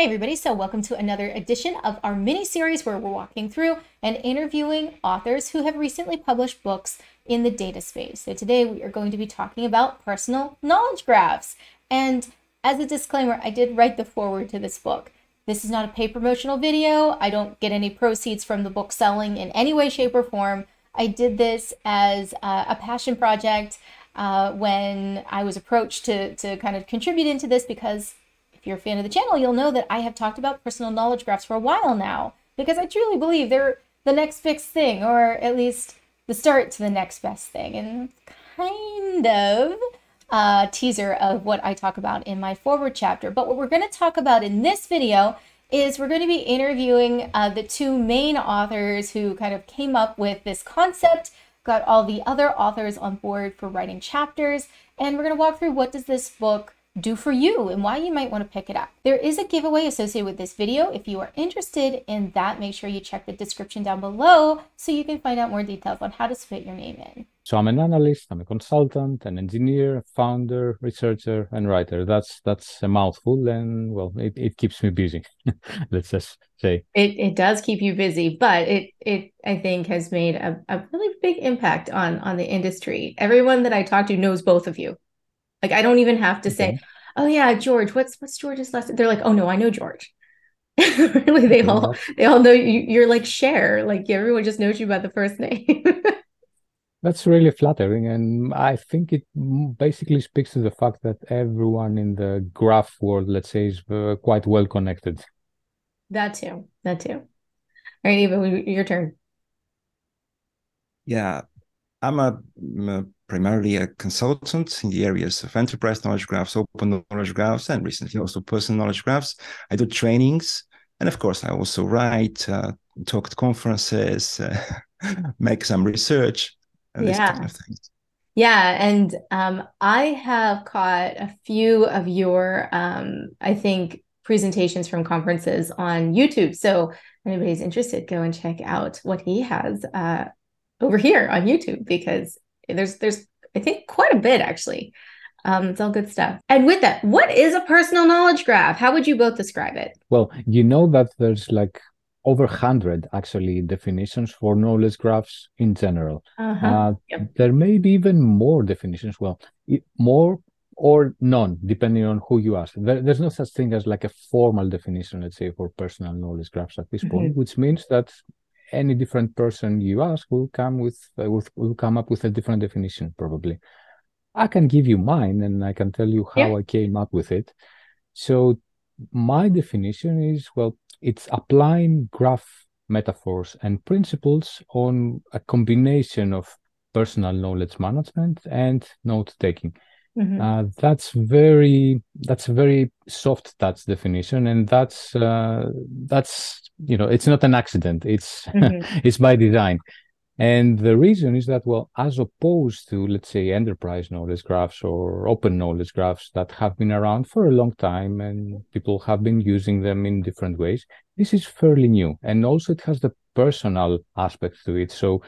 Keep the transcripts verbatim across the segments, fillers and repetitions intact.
Hey everybody, so welcome to another edition of our mini-series where we're walking through and interviewing authors who have recently published books in the data space. So today we are going to be talking about personal knowledge graphs. And as a disclaimer, I did write the foreword to this book. This is not a paid promotional video. I don't get any proceeds from the book selling in any way, shape, or form. I did this as a, a passion project uh, when I was approached to, to kind of contribute into this because if you're a fan of the channel, you'll know that I have talked about personal knowledge graphs for a while now because I truly believe they're the next fixed thing, or at least the start to the next best thing, and kind of a teaser of what I talk about in my forward chapter. But what we're going to talk about in this video is we're going to be interviewing uh, the two main authors who kind of came up with this concept, got all the other authors on board for writing chapters, and we're going to walk through what does this book do for you and why you might want to pick it up. There is a giveaway associated with this video. If you are interested in that, make sure you check the description down below so you can find out more details on how to submit your name in. So I'm an analyst, I'm a consultant, an engineer, founder, researcher, and writer. That's that's a mouthful, and well, it, it keeps me busy. Let's just say. It it does keep you busy, but it it I think has made a, a really big impact on on the industry. Everyone that I talk to knows both of you. Like, I don't even have to okay. say, oh yeah, George, what's, what's George's last name? They're like, oh no, I know George. Really, they yeah. all, they all know you. You're like Cher, like everyone just knows you by the first name. That's really flattering. And I think it basically speaks to the fact that everyone in the graph world, let's say, is uh, quite well connected. That too, that too. All right, Eva, your turn. Yeah, I'm a, I'm a primarily a consultant in the areas of enterprise knowledge graphs, open knowledge graphs, and recently also personal knowledge graphs. I do trainings, and of course, I also write, uh, talk at conferences, uh, make some research, and yeah. this kind of thing. Yeah, and um, I have caught a few of your, um, I think, presentations from conferences on YouTube. So if anybody's interested, go and check out what he has uh, over here on YouTube, because There's, there's, I think, quite a bit, actually. Um, it's all good stuff. And with that, what is a personal knowledge graph? How would you both describe it? Well, you know that there's like over one hundred, actually, definitions for knowledge graphs in general. Uh-huh. uh, yep. There may be even more definitions. Well, more or none, depending on who you ask. There, there's no such thing as like a formal definition, let's say, for personal knowledge graphs at this mm-hmm. point, which means that any different person you ask will come with, uh, with will come up with a different definition, probably. I can give you mine, and I can tell you how yeah. I came up with it. So my definition is, well, it's applying graph metaphors and principles on a combination of personal knowledge management and note-taking. Mm-hmm. uh, that's very that's a very soft touch definition, and that's uh, that's you know it's not an accident. It's mm-hmm. it's by design, and the reason is that, well, as opposed to, let's say, enterprise knowledge graphs or open knowledge graphs that have been around for a long time and people have been using them in different ways, this is fairly new, and also it has the personal aspect to it. So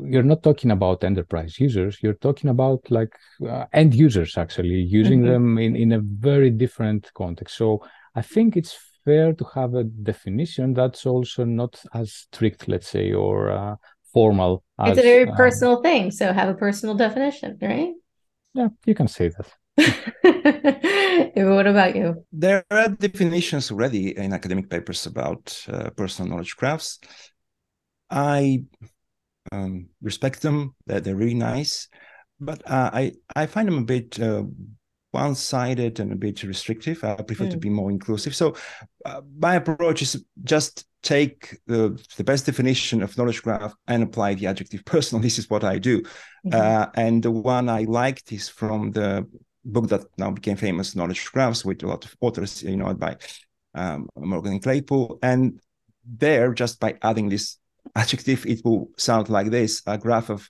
you're not talking about enterprise users. You're talking about like uh, end users, actually, using mm-hmm. them in, in a very different context. So I think it's fair to have a definition that's also not as strict, let's say, or uh, formal. As, it's a very personal um, thing. So have a personal definition, right? Yeah, you can say that. What about you? There are definitions already in academic papers about uh, personal knowledge graphs. I... Um, respect them; they're, they're really nice, but uh, I I find them a bit uh, one-sided and a bit restrictive. I prefer mm. to be more inclusive. So uh, my approach is just take the the best definition of knowledge graph and apply the adjective personal. This is what I do, mm-hmm. uh, and the one I liked is from the book that now became famous, Knowledge Graphs, with a lot of authors, you know, by um, Morgan Claypool, and there just by adding this adjective, it will sound like this: a graph of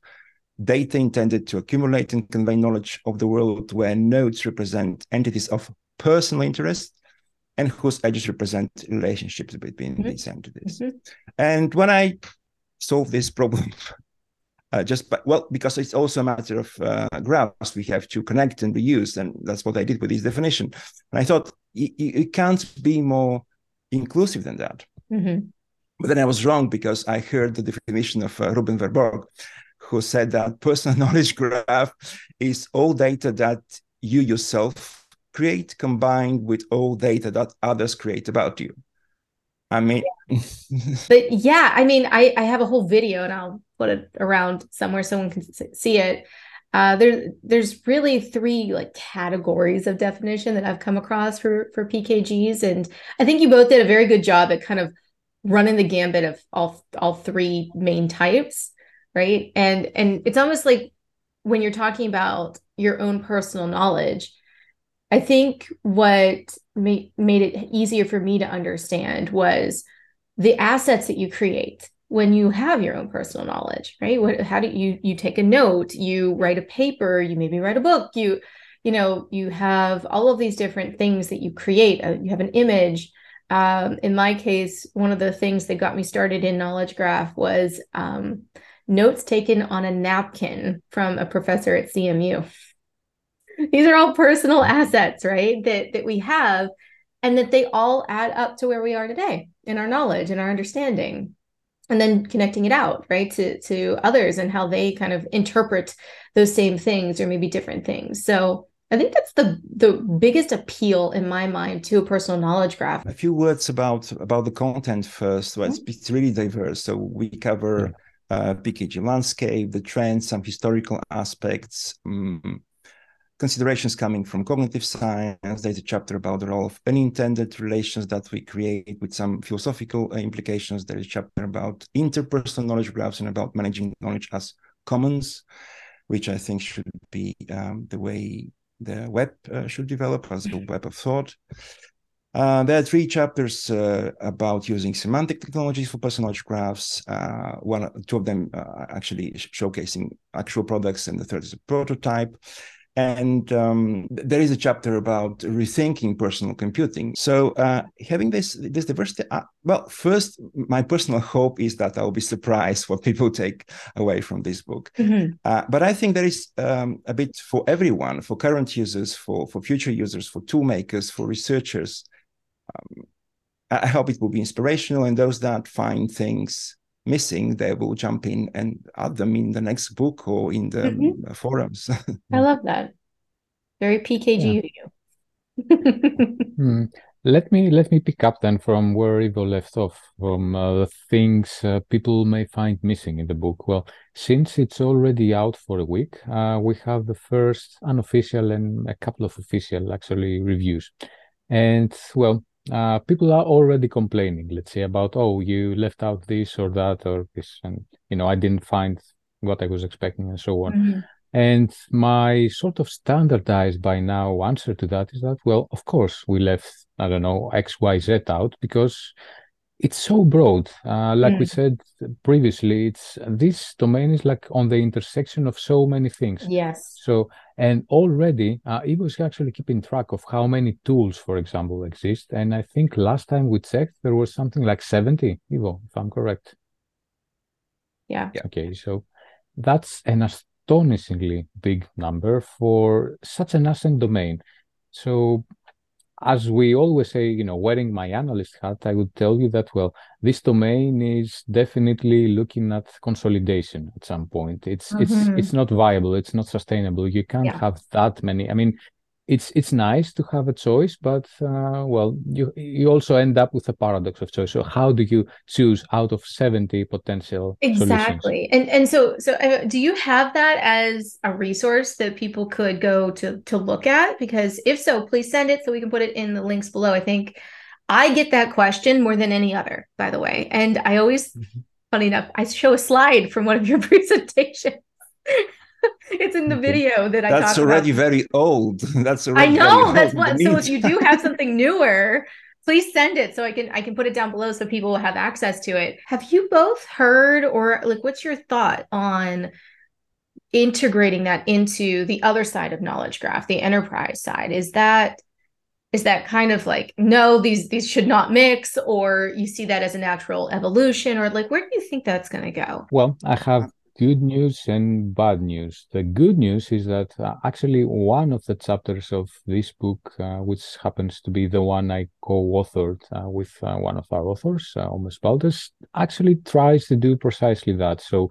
data intended to accumulate and convey knowledge of the world, where nodes represent entities of personal interest and whose edges represent relationships between mm-hmm. these entities. Mm-hmm. And when I solved this problem Uh, just by, well, because it's also a matter of uh, graphs we have to connect and reuse, and that's what I did with this definition. And I thought it, it can't be more inclusive than that. Mm-hmm. But then I was wrong, because I heard the definition of uh, Ruben Verborg, who said that personal knowledge graph is all data that you yourself create combined with all data that others create about you. I mean, but yeah, I mean, I, I have a whole video, and I'll put it around somewhere someone can see it. Uh, there, there's really three like categories of definition that I've come across for, for P K Gs. And I think you both did a very good job at kind of running the gambit of all, all three main types, right? And, and it's almost like when you're talking about your own personal knowledge, I think what made it easier for me to understand was the assets that you create when you have your own personal knowledge, right? What, how do you, you take a note, you write a paper, you maybe write a book, you, you know, you have all of these different things that you create. You have an image. Um, in my case, one of the things that got me started in Knowledge Graph was um, notes taken on a napkin from a professor at C M U. These are all personal assets, right, that, that we have, and that they all add up to where we are today in our knowledge and our understanding, and then connecting it out, right, to, to others and how they kind of interpret those same things or maybe different things. So I think that's the, the biggest appeal in my mind to a personal knowledge graph. A few words about, about the content first. Well, it's, it's really diverse. So we cover uh, P K G landscape, the trends, some historical aspects, um, considerations coming from cognitive science. There's a chapter about the role of unintended relations that we create with some philosophical implications. There's a chapter about interpersonal knowledge graphs and about managing knowledge as commons, which I think should be um, the way the web uh, should develop as a web of thought. Uh, there are three chapters uh, about using semantic technologies for personal knowledge graphs. Uh, one, two of them uh, actually showcasing actual products, and the third is a prototype. And um, there is a chapter about rethinking personal computing. So uh, having this this diversity, uh, well, first, my personal hope is that I'll be surprised what people take away from this book. Mm-hmm. Uh, but I think there is um, a bit for everyone, for current users, for, for future users, for tool makers, for researchers. Um, I hope it will be inspirational, and those that find things missing, they will jump in and add them in the next book or in the mm-hmm. forums. I love that. Very P K G of yeah. you. hmm. Let me let me pick up then from where Ivo left off, from uh, the things uh, people may find missing in the book. Well, since it's already out for a week, uh, we have the first unofficial and a couple of official, actually, reviews. And, well, Uh, people are already complaining, let's say, about, oh, you left out this or that or this, and, you know, I didn't find what I was expecting, and so on. Mm-hmm. And my sort of standardized by now answer to that is that, well, of course, we left, I don't know, X, Y, Z out because it's so broad. Uh, like mm-hmm. we said previously, it's this domain is like on the intersection of so many things. Yes. So, and already uh, Ivo is actually keeping track of how many tools, for example, exist. And I think last time we checked, there was something like seventy, Ivo, if I'm correct. Yeah. yeah. Okay. So that's an astonishingly big number for such an nascent domain. So, as we always say, you know, wearing my analyst hat, I would tell you that, well, this domain is definitely looking at consolidation at some point. It's mm-hmm. it's it's not viable. It's not sustainable. You can't yeah. have that many. I mean, it's it's nice to have a choice, but, uh, well, you, you also end up with a paradox of choice. So how do you choose out of seventy potential Exactly. solutions? And, and so so uh, do you have that as a resource that people could go to to look at? Because if so, please send it so we can put it in the links below. I think I get that question more than any other, by the way. And I always, mm-hmm. funny enough, I show a slide from one of your presentations. It's in the video that I talked about. That's already very old. That's already I know. That's what. So if you do have something newer, please send it so I can I can put it down below so people will have access to it. Have you both heard, or like, what's your thought on integrating that into the other side of Knowledge Graph, the enterprise side? Is that is that kind of like, no, these these should not mix, or you see that as a natural evolution, or like, where do you think that's going to go? Well, I have good news and bad news. The good news is that uh, actually one of the chapters of this book, uh, which happens to be the one I co-authored uh, with uh, one of our authors, uh, Omos Balthus, actually tries to do precisely that. So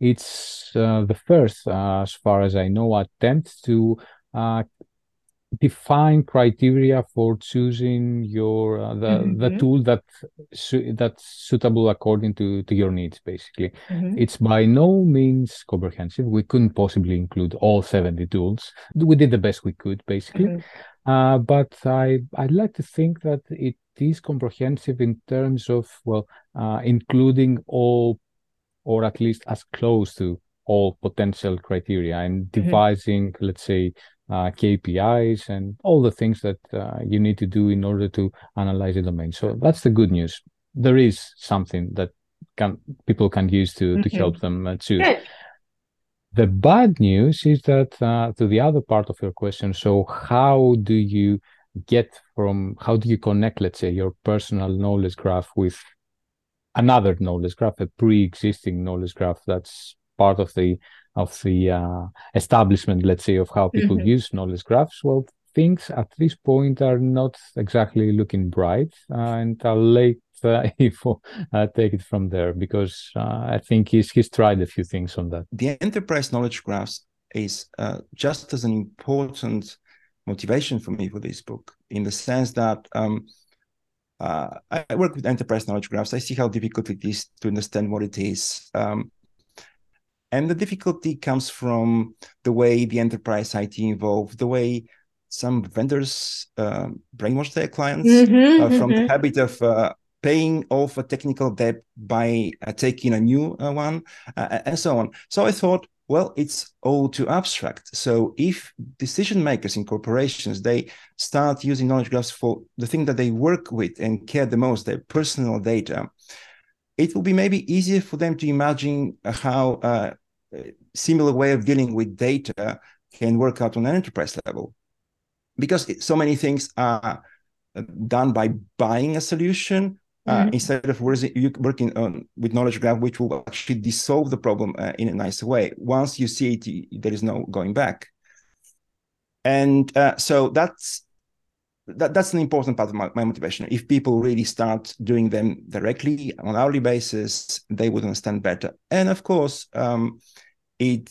it's uh, the first, uh, as far as I know, attempt to uh, define criteria for choosing your uh, the mm-hmm. the tool that su- that's suitable according to to your needs, basically. Mm-hmm. It's by no means comprehensive. We couldn't possibly include all seventy tools. We did the best we could, basically. Mm-hmm. uh, but I I'd like to think that it is comprehensive in terms of, well, uh, including all, or at least as close to all, potential criteria, and devising, mm-hmm. let's say, Uh, K P Is and all the things that uh, you need to do in order to analyze the domain. So that's the good news. There is something that can people can use to mm-hmm. to help them uh, choose. Good. The bad news is that uh, to the other part of your question. So how do you get from how do you connect, let's say, your personal knowledge graph with another knowledge graph, a pre-existing knowledge graph that's part of the of the uh, establishment, let's say, of how people mm-hmm. use knowledge graphs? Well, things at this point are not exactly looking bright, uh, and I'll let uh, Ivo uh, take it from there, because uh, I think he's he's tried a few things on that. The enterprise knowledge graphs is uh, just as an important motivation for me for this book, in the sense that um, uh, I work with enterprise knowledge graphs. I see how difficult it is to understand what it is. Um, And the difficulty comes from the way the enterprise I T involved, the way some vendors uh, brainwash their clients mm-hmm, uh, from mm-hmm. the habit of uh, paying off a technical debt by uh, taking a new uh, one, uh, and so on. So I thought, well, it's all too abstract. So if decision makers in corporations, they start using knowledge graphs for the thing that they work with and care the most, their personal data, it will be maybe easier for them to imagine how uh, a similar way of dealing with data can work out on an enterprise level. Because so many things are done by buying a solution mm-hmm. uh, instead of working on, with knowledge graph, which will actually dissolve the problem uh, in a nicer way. Once you see it, there is no going back. And uh, so that's That, that's an important part of my, my motivation. If people really start doing them directly on an hourly basis, they would understand better. And of course, um, it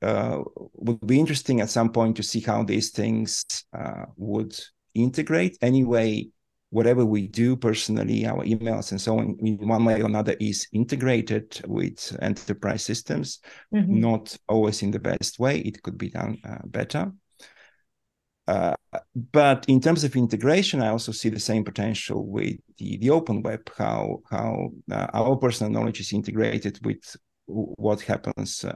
uh, would be interesting at some point to see how these things uh, would integrate. Anyway, whatever we do personally, our emails and so on, in one way or another is integrated with enterprise systems, mm-hmm. not always in the best way. It could be done uh, better. Uh, but in terms of integration, I also see the same potential with the, the open web, how how uh, our personal knowledge is integrated with what happens uh,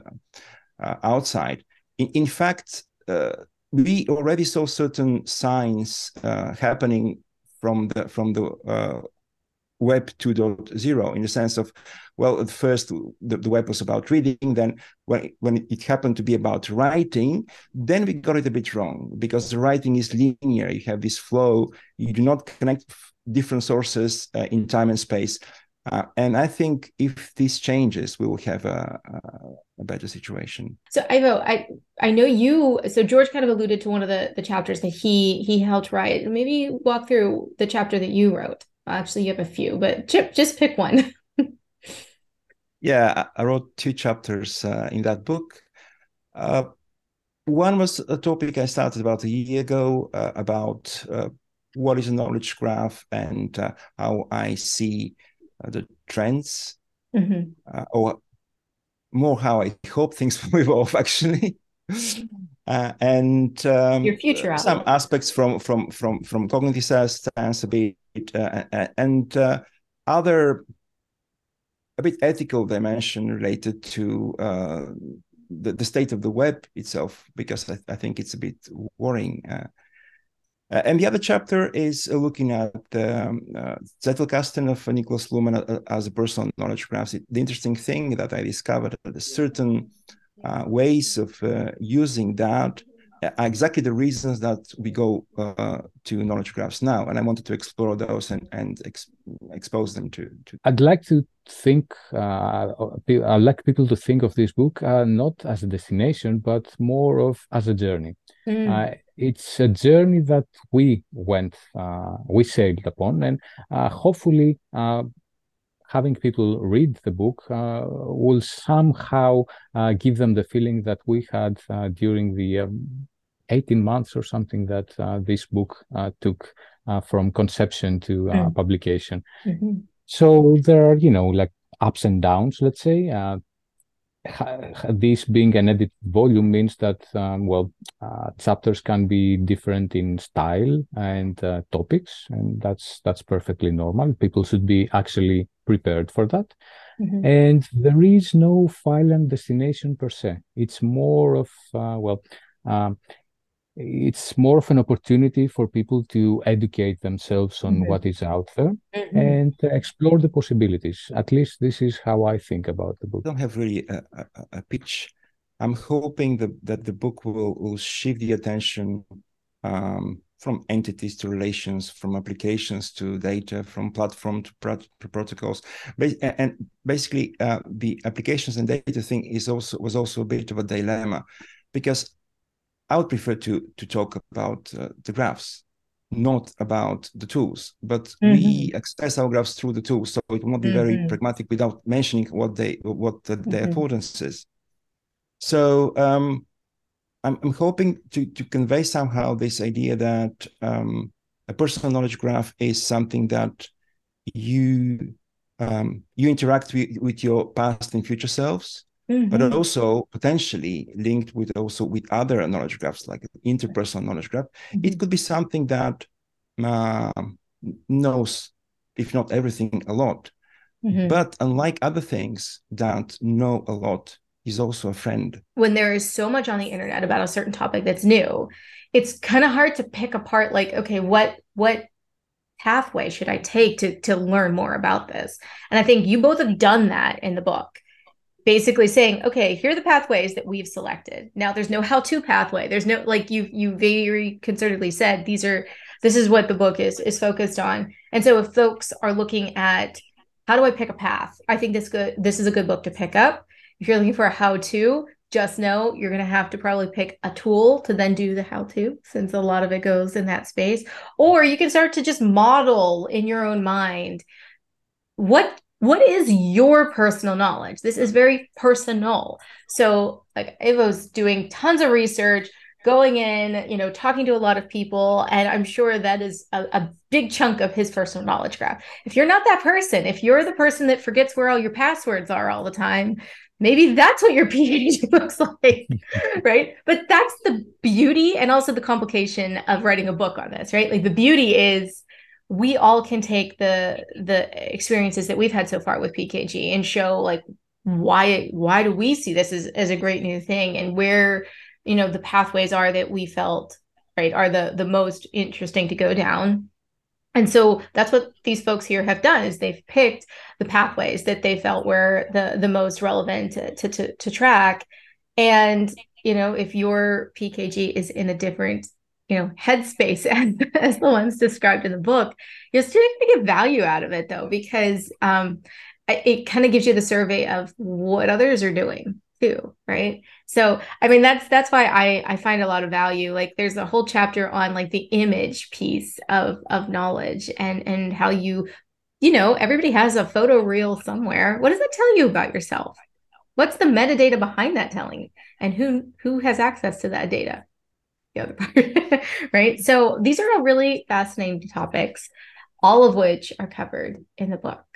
uh, outside. In, in fact, uh, we already saw certain signs uh, happening from the from the uh, web two point oh, in the sense of, well, at first the, the web was about reading, then when, when it happened to be about writing, then we got it a bit wrong, because writing is linear. You have this flow. You do not connect different sources uh, in time and space. Uh, and I think if this changes, we will have a, a, a better situation. So Ivo, I I know you, so George kind of alluded to one of the, the chapters that he he helped write. Maybe walk through the chapter that you wrote. Actually, you have a few, but Chip, just pick one. Yeah, I wrote two chapters uh, in that book. Uh, one was a topic I started about a year ago uh, about uh, what is a knowledge graph and uh, how I see uh, the trends, mm-hmm. uh, or more how I hope things will evolve, actually. Uh, and um, your future outlook. Some aspects from from from from cognitive science a bit, uh, and uh, other a bit ethical dimension related to uh, the, the state of the web itself, because I, I think it's a bit worrying. Uh, and the other chapter is looking at the um, uh, Zettelkasten of Nicholas Luhmann as a personal knowledge graph. The interesting thing that I discovered, that a certain Uh, ways of uh, using that are exactly the reasons that we go uh, to knowledge graphs now. And I wanted to explore those and, and ex expose them to, to... I'd like to think, uh, I'd like people to think of this book uh, not as a destination, but more of as a journey. Mm. Uh, it's a journey that we went, uh, we sailed upon, and uh, hopefully uh, having people read the book uh, will somehow uh, give them the feeling that we had uh, during the um, eighteen months or something that uh, this book uh, took uh, from conception to uh, mm. publication. Mm-hmm. So there are, you know, like ups and downs, let's say. Uh, this being an edited volume means that, um, well, uh, chapters can be different in style and uh, topics, and that's that's perfectly normal. People should be actually prepared for that. Mm-hmm. And there is no file and destination per se. It's more of, uh, well, um, it's more of an opportunity for people to educate themselves on mm-hmm. what is out there mm-hmm. and explore the possibilities. At least this is how I think about the book. I don't have really a, a, a pitch. I'm hoping the, that the book will, will shift the attention um, from entities to relations, from applications to data, from platform to, pro to protocols. And basically uh, the applications and data thing is also was also a bit of a dilemma, because I would prefer to to talk about uh, the graphs, not about the tools. But mm-hmm. we access our graphs through the tools, so it will not be mm-hmm. very pragmatic without mentioning what they what the, their mm-hmm. importance is. So um, I'm I'm hoping to to convey somehow this idea that um, a personal knowledge graph is something that you um, you interact with, with your past and future selves. Mm-hmm. But also potentially linked with also with other knowledge graphs, like interpersonal knowledge graph. Mm-hmm. It could be something that uh, knows, if not everything, a lot. Mm-hmm. But unlike other things that know a lot, is also a friend. When there is so much on the internet about a certain topic that's new, it's kind of hard to pick apart, like, okay, what what pathway should I take to to learn more about this? And I think you both have done that in the book. Basically saying, okay, here are the pathways that we've selected. Now there's no how-to pathway. There's no, like you you very concertedly said, these are, this is what the book is, is focused on. And so if folks are looking at how do I pick a path, I think this good this is a good book to pick up. If you're looking for a how-to, just know you're going to have to probably pick a tool to then do the how-to, since a lot of it goes in that space. Or you can start to just model in your own mind what What is your personal knowledge? This is very personal. So like Ivo's doing tons of research, going in, you know, talking to a lot of people. And I'm sure that is a, a big chunk of his personal knowledge graph. If you're not that person, if you're the person that forgets where all your passwords are all the time, maybe that's what your PhD looks like, right? But that's the beauty and also the complication of writing a book on this, right? Like the beauty is, we all can take the the experiences that we've had so far with P K G and show like why why do we see this as, as a great new thing, and where, you know, the pathways are that we felt right are the the most interesting to go down. And so that's what these folks here have done, is they've picked the pathways that they felt were the the most relevant to to to, to track. And you know, if your P K G is in a different, you know, headspace as, as the ones described in the book, you're still going to get value out of it though, because um, it kind of gives you the survey of what others are doing too, right? So, I mean, that's, that's why I, I find a lot of value. Like there's a whole chapter on like the image piece of, of knowledge and, and how you, you know, everybody has a photo reel somewhere. What does that tell you about yourself? What's the metadata behind that telling you? And who, who has access to that data? Other part. Right? So these are all really fascinating topics, all of which are covered in the book.